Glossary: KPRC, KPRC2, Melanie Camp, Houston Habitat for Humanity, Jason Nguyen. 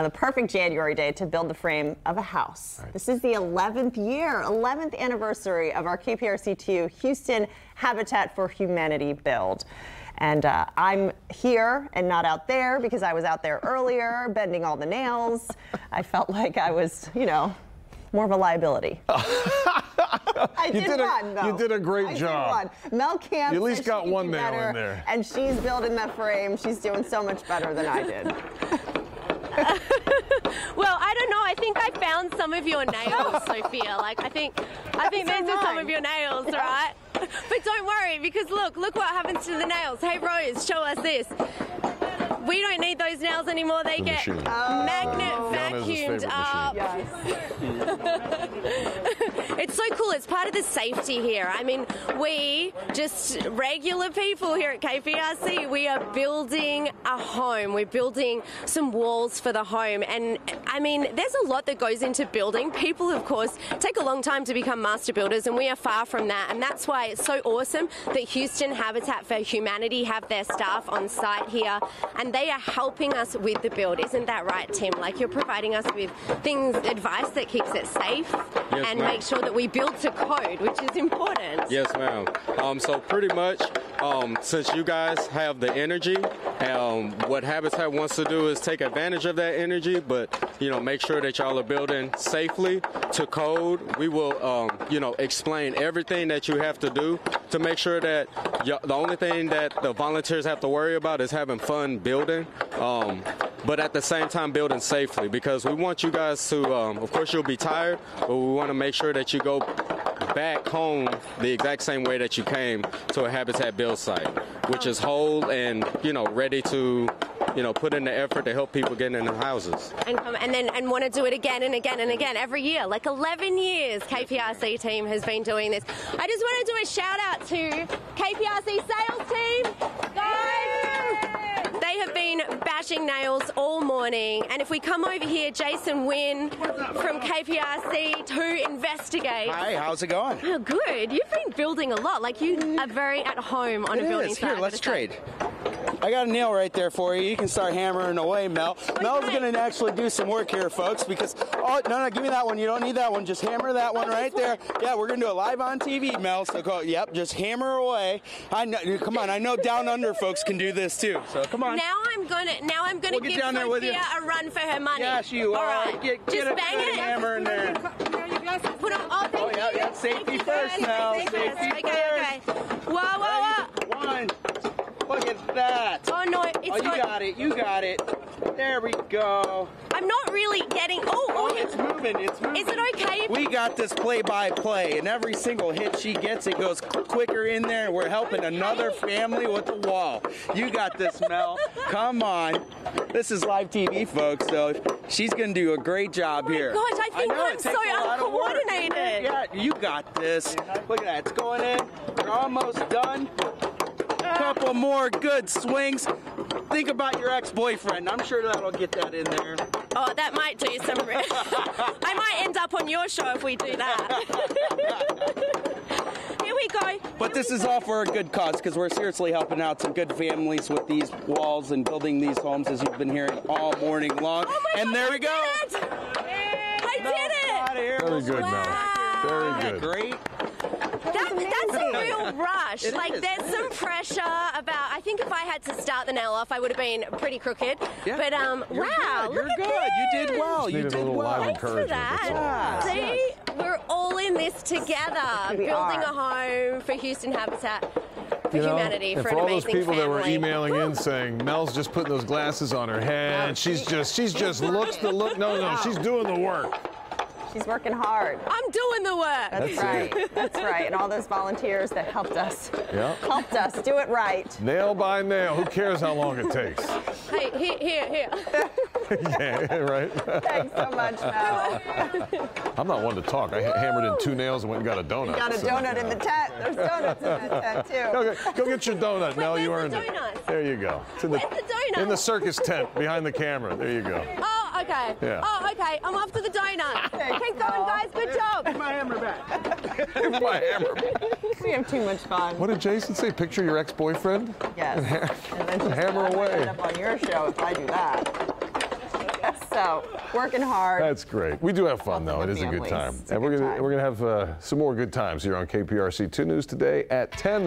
on the perfect January day to build the frame of a house. Right. This is the 11th anniversary of our KPRC2 Houston Habitat for Humanity build. And I'm here and not out there because I was out there earlier, bending all the nails. I felt like I was, you know, more of a liability. I did one, though. You did a great job. Mel Camp, you at least got one nail in there. And she's building that frame. She's doing so much better than I did. Well, I don't know. I think I found some of your nails, Sophia. Like, I think these are some of your nails, yeah. Right? But don't worry, because look what happens to the nails. Hey, Rose, show us this. We don't need those nails anymore. They get magnet vacuumed up. Yes. It's so cool. It's part of the safety here. I mean, we just regular people here at KPRC, we are building a home. We're building some walls for the home. And I mean, there's a lot that goes into building. People, of course, take a long time to become master builders, and we are far from that. And that's why it's so awesome that Houston Habitat for Humanity have their staff on site here, and they are helping us with the build. Isn't that right, Tim? Like, you're providing us with things, advice that keeps it safe, yes, and make sure that we build to code, which is important. Yes, ma'am. So pretty much, since you guys have the energy, what Habitat wants to do is take advantage of that energy, but, you know, make sure that y'all are building safely to code. We will, you know, explain everything that you have to do to make sure that the only thing that the volunteers have to worry about is having fun building, but at the same time building safely, because we want you guys to, of course you'll be tired, but we want to make sure that you go back home the exact same way that you came to a Habitat build site, which is whole and, you know, ready to, you know, put in the effort to help people get into houses. And come, and want to do it again and again and again every year. Like 11 years KPRC team has been doing this. I just want to do a shout out to KPRC sales team. Guys, they have been bashing nails all morning. And if we come over here, Jason Nguyen from KPRC to investigate. Hi, how's it going? Oh, good. You've been building a lot. Like, you are very at home on a building site. Here, let's trade. I got a nail right there for you. You can start hammering away, Mel. Mel's going to actually do some work here, folks, because, oh, no, no, give me that one. You don't need that one. Just hammer that one right there. Yeah, we're going to do it live on TV, Mel, so go, yep, just hammer away. I know, come on, I know Down Under folks can do this, too, so come on. Now I'm going to give Sophia a run for her money. Yes, you are. All right. Just bang it. Hammer in there. Put on, oh, thank you. Yeah, safety first, Mel. Safety first. Whoa, whoa, whoa. One. Look at that. Oh, no, it's not. Oh, you got it. You got it. There we go. I'm not really getting... Oh, it's moving. It's moving. Is it okay? We got this play-by-play, and every single hit she gets, it goes quicker in there, and we're helping another family with the wall. You got this, Mel. Come on. This is live TV, folks, so she's going to do a great job here. Oh, gosh, I think I'm so uncoordinated. Yeah, you got this. Look at that. It's going in. We're almost done. Couple more good swings. Think about your ex-boyfriend. I'm sure that'll get that in there. Oh, that might do some... I might end up on your show if we do that. Here we go. But this is all for a good cause, because we're seriously helping out some good families with these walls and building these homes, as you've been hearing all morning long. Oh my God, there we go. I did it. I did it. Very good, wow. Mel. Very good. Great. That's a real rush. There's some pressure about, I think if I had to start the nail off, I would have been pretty crooked. Yeah. But, wow, look at this. You're good. You did well. You did well. Thanks for that. Yeah. See, we're all in this together, building a home for Houston Habitat for Humanity. For all those people that were emailing in saying, Mel's just putting those glasses on her head. No, she's just looks the look. No, no, she's doing the work. She's working hard. I'm doing the work. That's right. That's right. And all those volunteers that helped us. Yep. Helped us do it right. Nail by nail. Who cares how long it takes? Hey, here. Yeah, right. Thanks so much, Mel. I'm not one to talk. I hammered in 2 nails and went and got a donut. You got a donut in the tent. There's donuts in that tent, too. Go get your donut, Mel. You earned it. There you go. It's in the donut. In the circus tent behind the camera. There you go. Oh, okay. Yeah. Oh, okay. I'm off to the donut. Keep going, guys. Good job. Give my hammer back. Give my hammer back. We have too much fun. What did Jason say? Picture your ex-boyfriend? Yes. And then hammer away. I'll end up on your show if I do that. So So working hard. That's great. We do have fun though. It is a good time. And we're gonna have some more good times here on KPRC 2 News today at 10.